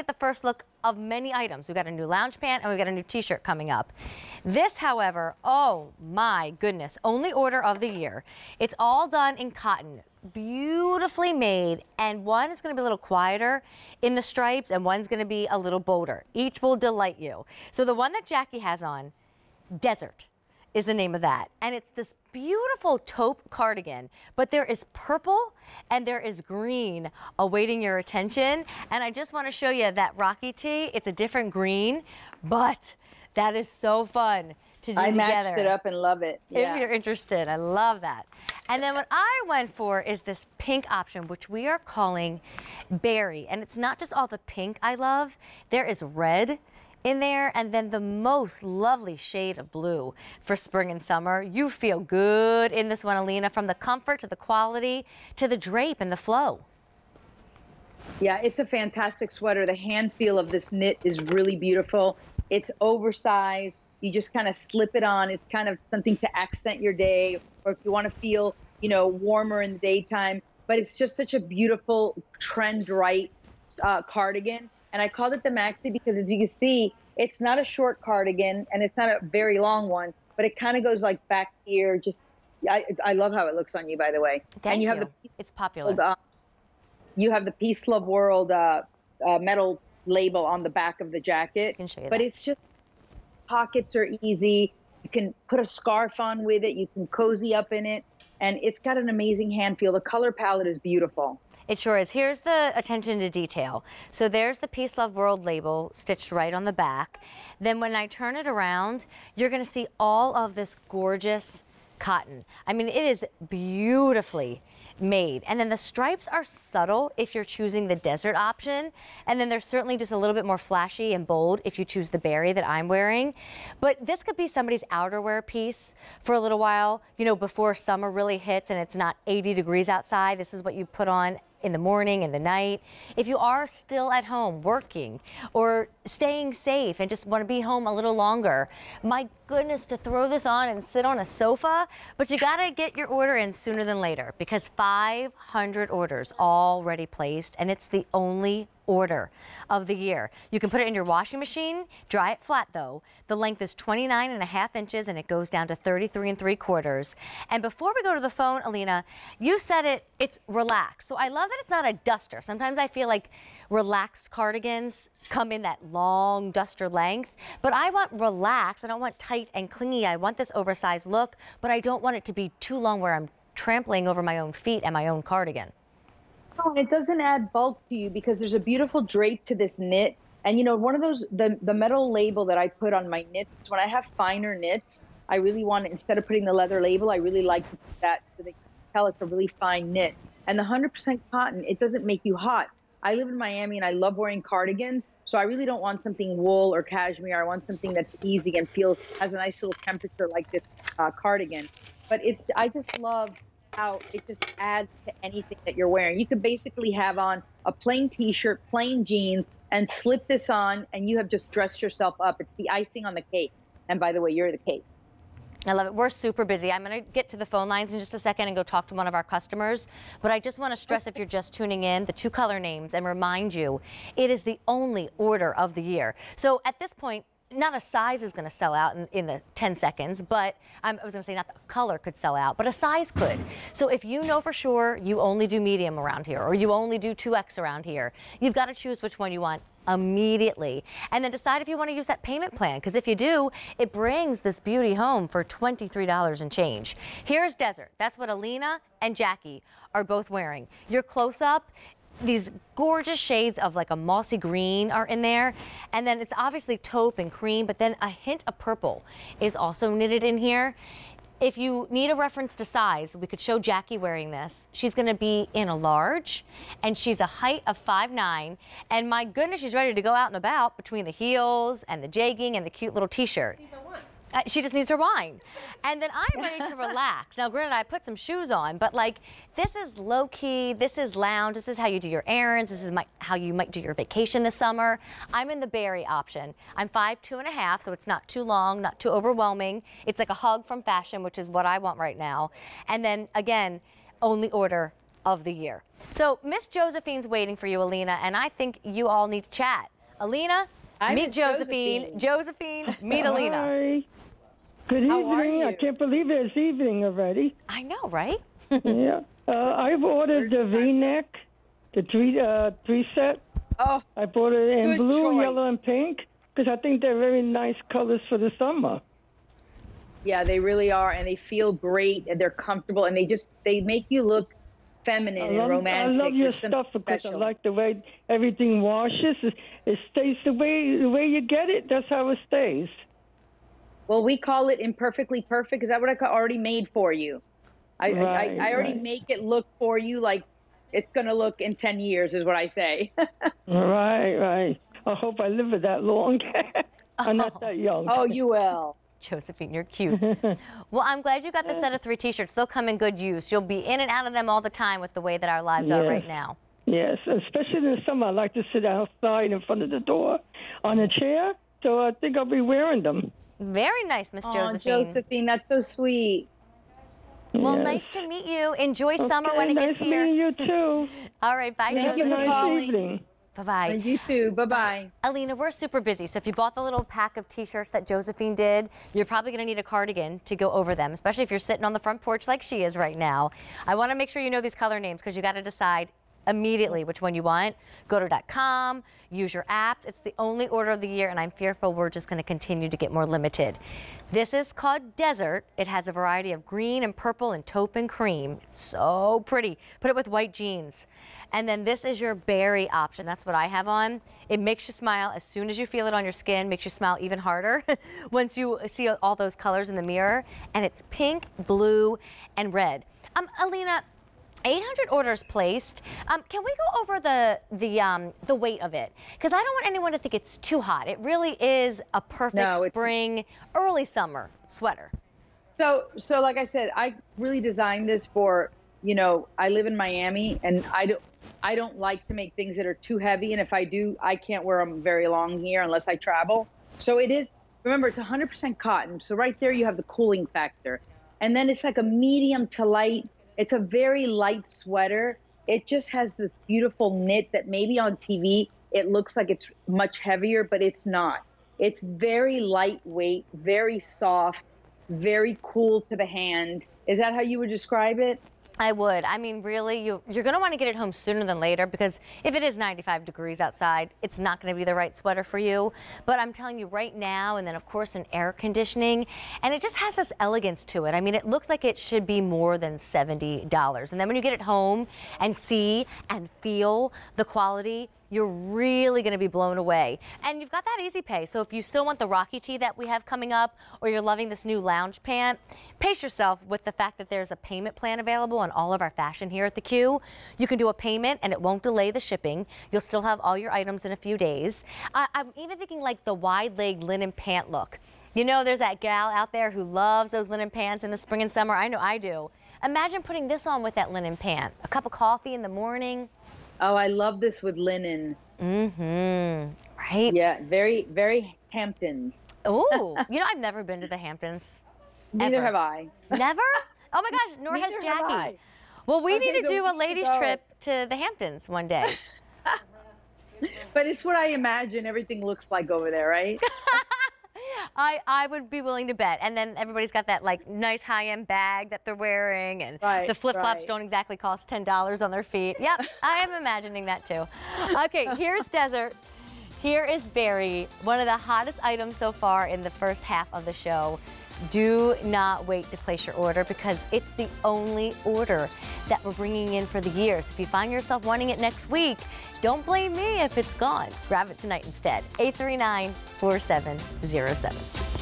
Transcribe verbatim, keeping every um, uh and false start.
get the first look of many items. We've got a new lounge pant and we've got a new t-shirt coming up. This, however, oh my goodness, only order of the year. It's all done in cotton, beautifully made, and one is going to be a little quieter in the stripes and one's going to be a little bolder. Each will delight you. So the one that Jackie has on, Desert, is the name of that, and it's this beautiful taupe cardigan, but there is purple and there is green awaiting your attention. And I just want to show you that Rocky Tee. It's a different green, but that is so fun to do I together. I matched it up and love it. Yeah. If you're interested, I love that. And then what I went for is this pink option, which we are calling Berry. And it's not just all the pink I love, there is red in there, and then the most lovely shade of blue for spring and summer. You feel good in this one, Alina, from the comfort to the quality to the drape and the flow. Yeah, it's a fantastic sweater. The hand feel of this knit is really beautiful. It's oversized. You just kind of slip it on. It's kind of something to accent your day, or if you want to feel, you know, warmer in the daytime. But it's just such a beautiful trend right uh, cardigan. And I called it the Maxi because, as you can see, it's not a short cardigan and it's not a very long one, but it kind of goes like back here. Just, I, I love how it looks on you, by the way. Thank and you. you. Have the it's popular. World, uh, you have the Peace Love World uh, uh, metal label on the back of the jacket. I can show you but that. It's just, pockets are easy. You can put a scarf on with it. You can cozy up in it. And it's got an amazing hand feel. The color palette is beautiful. It sure is. Here's the attention to detail. So there's the Peace Love World label stitched right on the back. Then when I turn it around, you're going to see all of this gorgeous cotton. I mean, it is beautifully made. And then the stripes are subtle if you're choosing the Desert option. And then they're certainly just a little bit more flashy and bold if you choose the Berry that I'm wearing. But this could be somebody's outerwear piece for a little while, you know, before summer really hits and it's not eighty degrees outside. This is what you put on in the morning and the night. If you are still at home working or staying safe and just want to be home a little longer, my goodness, to throw this on and sit on a sofa. But you got to get your order in sooner than later, because five hundred orders already placed, and it's the only order of the year. You can put it in your washing machine, dry it flat though. The length is twenty-nine and a half inches and it goes down to thirty-three and three quarters. And before we go to the phone, Alina, you said it, it's relaxed. So I love that it's not a duster. Sometimes I feel like relaxed cardigans come in that long duster length, but I want relaxed. I don't want tight and clingy. I want this oversized look, but I don't want it to be too long where I'm trampling over my own feet and my own cardigan. Oh, and it doesn't add bulk to you because there's a beautiful drape to this knit. And you know, one of those, the, the metal label that I put on my knits, when I have finer knits, I really want to, instead of putting the leather label, I really like to put that so they can tell it's a really fine knit. And the one hundred percent cotton, it doesn't make you hot. I live in Miami and I love wearing cardigans, so I really don't want something wool or cashmere. I want something that's easy and feels, has a nice little temperature like this uh, cardigan. But it's, I just love how it just adds to anything that you're wearing. You could basically have on a plain t-shirt, plain jeans, and slip this on, and you have just dressed yourself up. It's the icing on the cake. And by the way, you're the cake. I love it. We're super busy. I'm going to get to the phone lines in just a second and go talk to one of our customers. But I just want to stress, if you're just tuning in, the two color names and remind you, it is the only order of the year. So at this point, not a size is going to sell out in, in the ten seconds, but um, I was going to say not the color could sell out, but a size could. So if you know for sure you only do medium around here or you only do two X around here, you've got to choose which one you want immediately, and then decide if you want to use that payment plan, because if you do, it brings this beauty home for twenty-three dollars and change. Here's Desert. That's what Alina and Jackie are both wearing. Your close-up, these gorgeous shades of like a mossy green are in there, and then it's obviously taupe and cream, but then a hint of purple is also knitted in here. If you need a reference to size, we could show Jackie wearing this. She's gonna be in a large, and she's a height of five nine, and my goodness, she's ready to go out and about between the heels and the jegging and the cute little t-shirt. Uh, she just needs her wine. And then I'm ready to relax. Now, granted, I put some shoes on, but like, this is low key, this is lounge, this is how you do your errands, this is my, how you might do your vacation this summer. I'm in the Berry option. I'm five, two and a half, so it's not too long, not too overwhelming. It's like a hug from fashion, which is what I want right now. And then again, only order of the year. So Miss Josephine's waiting for you, Alina, and I think you all need to chat. Alina, I'm meet Josephine. Josephine, Josephine meet Hi. Alina. Good evening. I can't believe it's evening already. I know, right? Yeah. Uh, I've ordered the V-neck, the three, uh, three set. Oh, I bought it in blue, choice. yellow, and pink because I think they're very nice colors for the summer. Yeah, they really are, and they feel great, and they're comfortable, and they just they make you look feminine love, and romantic. I love your stuff because special. I like the way everything washes. It, it stays the way the way you get it. That's how it stays. Well, we call it imperfectly perfect. Is that what I already made for you? I right, I, I already right. make it look for you like it's gonna look in ten years is what I say. Right, right. I hope I live it that long. I'm oh. not that young. Oh, you will. Josephine, you're cute. Well, I'm glad you got the set of three T-shirts. They'll come in good use. You'll be in and out of them all the time with the way that our lives yes. are right now. Yes, especially in the summer. I like to sit outside in front of the door on a chair, so I think I'll be wearing them. Very nice, Miss Josephine. Oh, Josephine, that's so sweet. Well, yes. nice to meet you. Enjoy okay, summer when it nice gets here. Nice meeting you, too. All right, bye, Thank Josephine. Have a nice evening. Bye-bye. You too. Bye-bye. Alina, we're super busy, so if you bought the little pack of T-shirts that Josephine did, you're probably going to need a cardigan to go over them, especially if you're sitting on the front porch like she is right now. I want to make sure you know these color names because you got to decide immediately which one you want. Go to dot com, use your apps. It's the only order of the year, and I'm fearful we're just going to continue to get more limited. This is called Desert. It has a variety of green and purple and taupe and cream. It's so pretty. Put it with white jeans. And then this is your berry option. That's what I have on. It makes you smile as soon as you feel it on your skin, makes you smile even harder once you see all those colors in the mirror. And it's pink, blue, and red. Um, Alina, eight hundred orders placed. Um, can we go over the the um, the weight of it? Because I don't want anyone to think it's too hot. It really is a perfect no, spring, early summer sweater. So, so like I said, I really designed this for, you know, I live in Miami, and I don't, I don't like to make things that are too heavy. And if I do, I can't wear them very long here unless I travel. So it is, remember, it's one hundred percent cotton. So right there, you have the cooling factor. And then it's like a medium to light. It's a very light sweater. It just has this beautiful knit that maybe on T V, it looks like it's much heavier, but it's not. It's very lightweight, very soft, very cool to the hand. Is that how you would describe it? I would. I mean, really, you, you're going to want to get it home sooner than later because if it is ninety-five degrees outside, it's not going to be the right sweater for you. But I'm telling you right now, and then, of course, in air conditioning, and it just has this elegance to it. I mean, it looks like it should be more than seventy dollars. And then when you get it home and see and feel the quality, you're really going to be blown away. And you've got that easy pay. So if you still want the Rocky Tee that we have coming up, or you're loving this new lounge pant, pace yourself with the fact that there's a payment plan available on all of our fashion here at the Q. You can do a payment and it won't delay the shipping. You'll still have all your items in a few days. Uh, I'm even thinking like the wide leg linen pant look. You know, there's that gal out there who loves those linen pants in the spring and summer. I know I do. Imagine putting this on with that linen pant, a cup of coffee in the morning. Oh, I love this with linen. Mm-hmm. Right? Yeah, very, very Hamptons. Oh, you know, I've never been to the Hamptons. Neither ever. have I. Never? Oh my gosh, nor Neither has Jackie. Well, we okay, need to so do a ladies' go. trip to the Hamptons one day. But it's what I imagine everything looks like over there, right? I, I would be willing to bet. And then everybody's got that like nice high-end bag that they're wearing, and right, the flip-flops right. don't exactly cost ten dollars on their feet. Yep, I am imagining that too. Okay, here's Desert. Here is Berry, one of the hottest items so far in the first half of the show. Do not wait to place your order because it's the only order that we're bringing in for the year. So if you find yourself wanting it next week, don't blame me if it's gone. Grab it tonight instead. eight three nine, four seven zero seven.